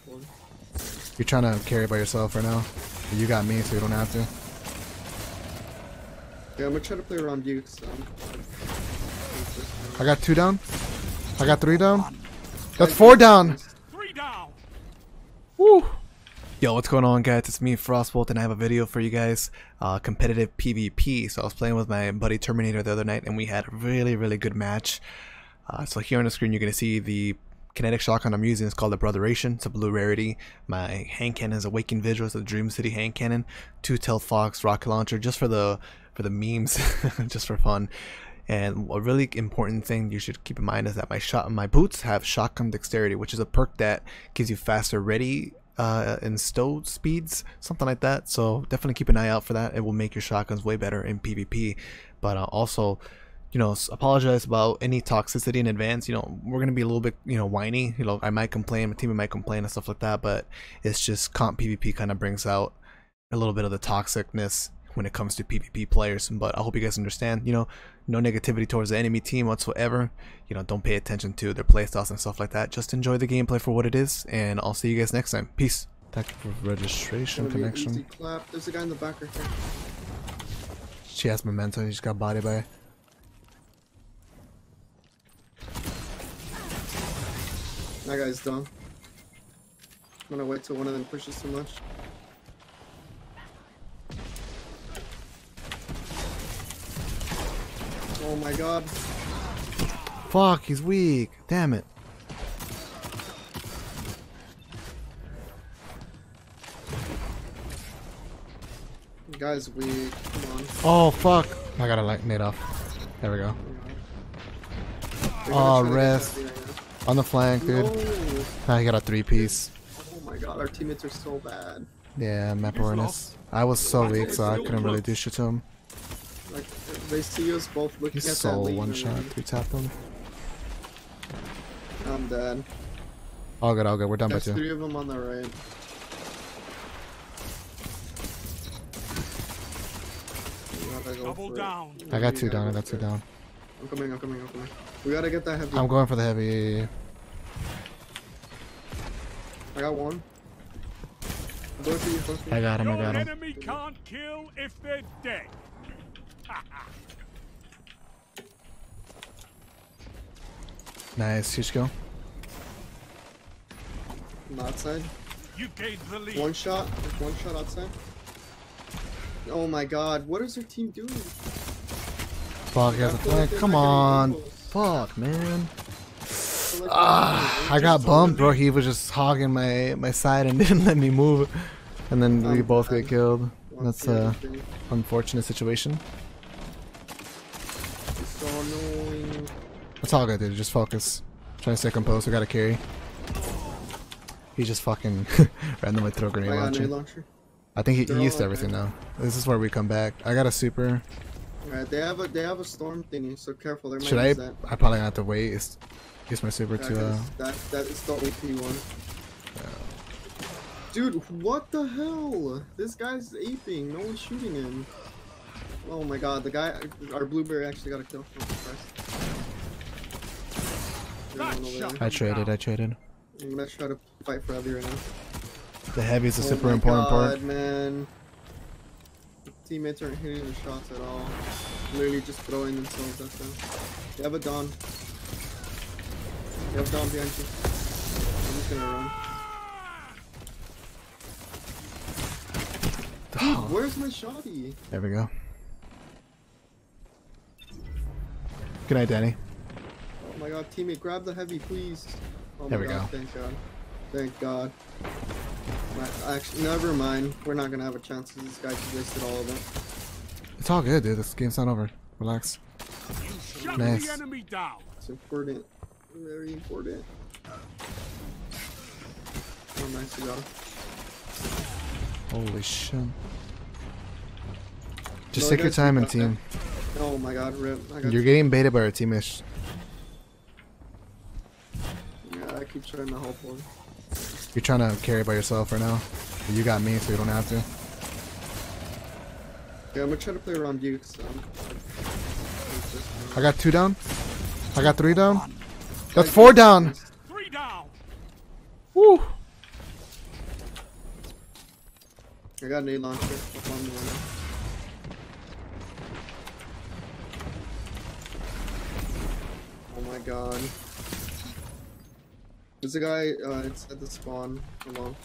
up one. You're trying to carry by yourself right now. You got me, so you don't have to. Yeah, I'm gonna try to play around you. I got 2 down. I got 3 down. That's 4 down. 3 down. Woo. Yo, what's going on, guys? It's me, Frostbolt, and I have a video for you guys. Competitive PvP. So I was playing with my buddy Terminator the other night, and we had a really, really good match. So here on the screen, you're gonna see the kinetic shotgun I'm using. It's called the Botheration. It's a blue rarity. My hand cannon is Awakening visual. It's a Dream City Hand Cannon. 2-tail fox, rocket launcher, just for the memes, just for fun. And a really important thing you should keep in mind is that my boots have shotgun dexterity, which is a perk that gives you faster ready and stow speeds, something like that. So definitely keep an eye out for that. It will make your shotguns way better in PvP. But also, you know, apologize about any toxicity in advance. You know, we're gonna be a little bit, you know, whiny. You know, I might complain, my teammate might complain and stuff like that, but it's just comp PvP kind of brings out a little bit of the toxicness when it comes to PvP players. But I hope you guys understand, you know, no negativity towards the enemy team whatsoever. You know, don't pay attention to their playstyles and stuff like that. Just enjoy the gameplay for what it is, and I'll see you guys next time. Peace. Thank you for registration connection. There's a guy in the back right there. She has memento, he just got bodied by her. That guy's dumb. I'm gonna wait till one of them pushes too much. Oh my god. Fuck, he's weak. Damn it. The guy's weak. Come on. Oh fuck. I gotta light nade off. There we go. Oh, rest. On the flank, dude. No. I got a 3-piece. Oh my god, our teammates are so bad. Yeah, map awareness. I was so weak, so I couldn't really do shit to him. Like, they see us both looking at that lead. One shot, 3-tap them. I'm dead. All good, all good. We're done by 2. There's 3 of them on the right. Double down. I got 2 down. I got 2 down. I'm coming, I'm coming, I'm coming. We gotta get that heavy. I'm going for the heavy, yeah. I got 1. Both of you, both of you. I got him, I got him. Your enemy can't kill if they're dead. Nice, Hushko. I'm outside. You gained the lead. 1 shot, there's 1 shot outside. Oh my god, what is your team doing? Fuck, he has a flank. Come on. Fuck, man. I got bumped, bro. He was just hogging my side and didn't let me move. And then we both get killed. That's a unfortunate situation. That's all good, dude. Just focus. Try to stay composed. We gotta carry. He just fucking randomly threw a grenade launcher. I think he used everything now. This is where we come back. I got a super. Alright, they have a storm thingy, so careful. There might be that. I probably have to wait. Use my super to. That is the AP one. Dude, what the hell? This guy's aping. No one's shooting him. Oh my god, the guy, our blueberry actually got a kill first. I traded. I'm gonna try to fight for heavy right now. The heavy is a super important part. Oh my god, man. Teammates aren't hitting the shots at all. Literally just throwing themselves at them. They have a Dawn. They have Dawn behind you. I'm just gonna run. Oh. Dude, where's my shotty? There we go. Good night, Danny. Oh my god, teammate, grab the heavy, please. Oh my god, there we go. Thank god. Thank god. Actually, never mind. We're not gonna have a chance because this guy just wasted all of it. It's all good, dude. This game's not over. Relax. Shut the enemy down. It's important. Very important. Oh, nice, you got him. Holy shit. Just take your time and team. Oh my god, rip. You're getting baited by our teammates. Yeah, I keep trying to help one. You're trying to carry by yourself right now. You got me, so you don't have to. Yeah, I'm gonna try to play around you. So I got 2 down. I got 3 down. That's 4 down. 3 down. Woo! I got an aid launcher. Oh my god. There's a guy inside the spawn. Hello.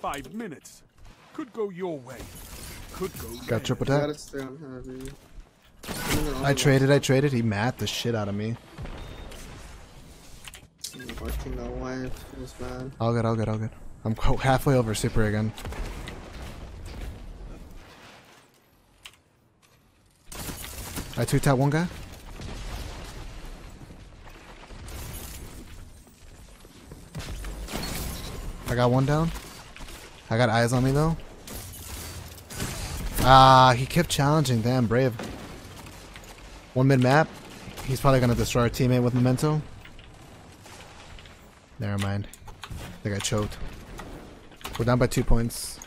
5 minutes. Could go your way. Could go. Got triple tap. Gotta stay on heavy. I traded. He matted the shit out of me. Watching that wife was bad. All good. I'm halfway over super again. I two tap one guy. I got one down. I got eyes on me though. Ah, he kept challenging. Damn, brave. One mid map. He's probably gonna destroy our teammate with memento. Never mind. I think I choked. We're down by 2 points.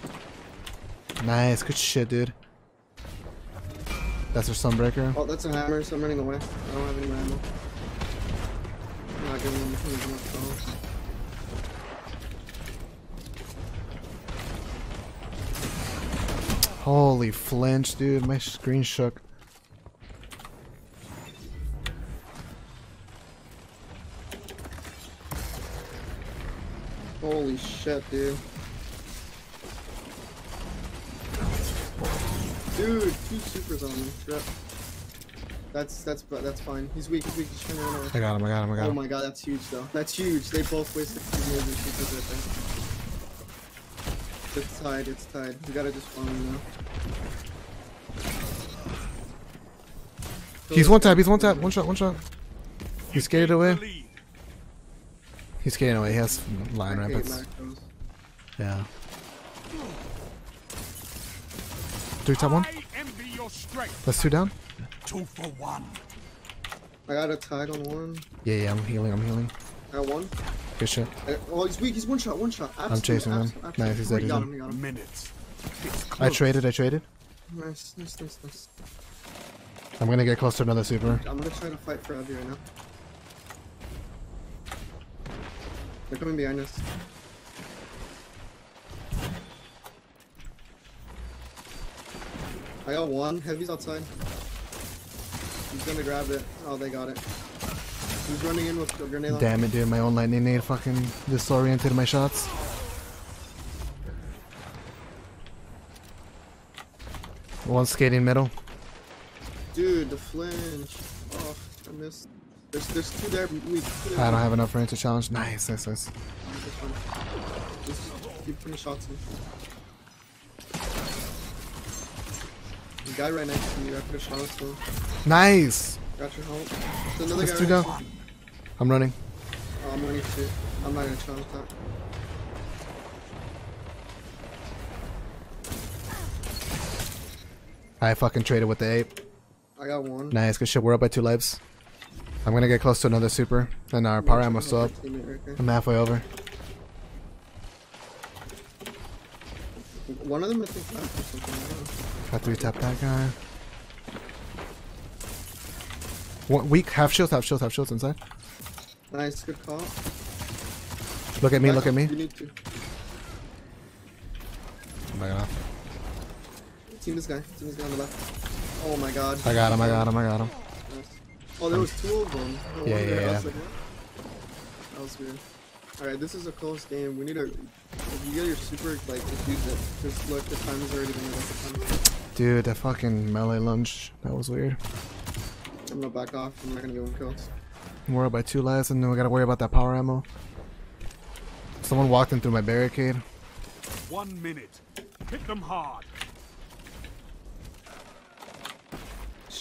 Nice, good shit, dude. That's our sunbreaker. Oh, that's a hammer, so I'm running away. I don't have any ammo. I'm not giving him much trouble. Holy flinch, dude. My screen shook. Holy shit, dude. Dude, 2 supers on me. Crap. That's fine. He's weak. He's trying to run away. I got him. Oh my god, that's huge though. That's huge. They both wasted 2 supers, I think. It's tied. You gotta just follow me now. He's one tap. One shot. He skated away. He's getting away. He has Lion Rampants. Yeah. 2 tap 1. That's 2 down. 2 for 1. I got a tag on 1. Yeah, I'm healing. I got 1. Good shit. Oh, he's weak. He's 1 shot. 1 shot. Absolutely, I'm chasing him. Nice, he's dead. Got him. I traded. Nice. I'm gonna get close to another super. I'm gonna try to fight for Evie right now. They're coming behind us. I got 1. Heavy's outside. He's gonna grab it. Oh, they got it. He's running in with a grenade launcher. Damn it, dude. My own lightning nade fucking disoriented my shots. One skating middle. Dude, the flinch. Oh, I missed. There's 2 there. I don't have enough range to challenge. Nice. Just keep putting shots in. The guy right next to me, I put a shot on him. Nice! Got your help. There's another guy. 2 down. I'm running. Oh, I'm running too. I'm not gonna challenge that. I fucking traded with the ape. I got 1. Nice, good shit. We're up by 2 lives. I'm gonna get close to another super, and our power ammo's up. I'm halfway over. One of them I think left or something. Got 3 tap that guy. One weak, half shields inside. Nice, good call. Look at me. You need to. I'm not gonna. Team this guy on the left. Oh my god. I got him. Oh, there was 2 of them. Yeah. That was weird. Alright, this is a close game. We need to... If you get your super, like, just use it. Just look, the time is already been. Dude, that fucking melee lunge. That was weird. I'm gonna back off. I'm not gonna get 1 kills. We're up by 2 lives, and then we gotta worry about that power ammo. Someone walked in through my barricade. 1 minute. Hit them hard.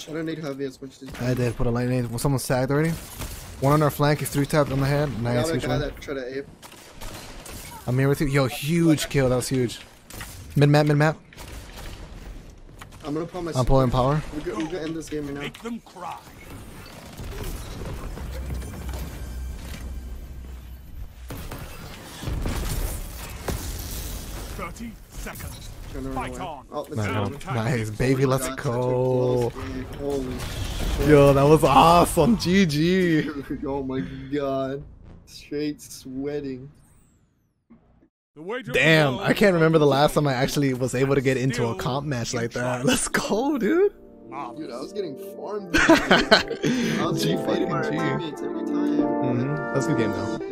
I don't need heavy as much as I did put a light nade. Well, someone's tagged already. 1 on our flank. He's 3 tapped on the head. Nice. I got a guy that tried to ape. I'm here with you. Yo, huge kill. That was huge. Mid map. I'm gonna pull my. I'm pulling power. We're gonna end this game right now. Make them cry. Fight on. Oh, nice, baby, let's go. Holy shit. Yo, that was awesome. GG. Oh my god. Straight sweating. Damn, I can't remember the last time I actually was able to get into a comp match like that. Let's go, dude. Dude, I was getting farmed. G fucking G. That's a good game though.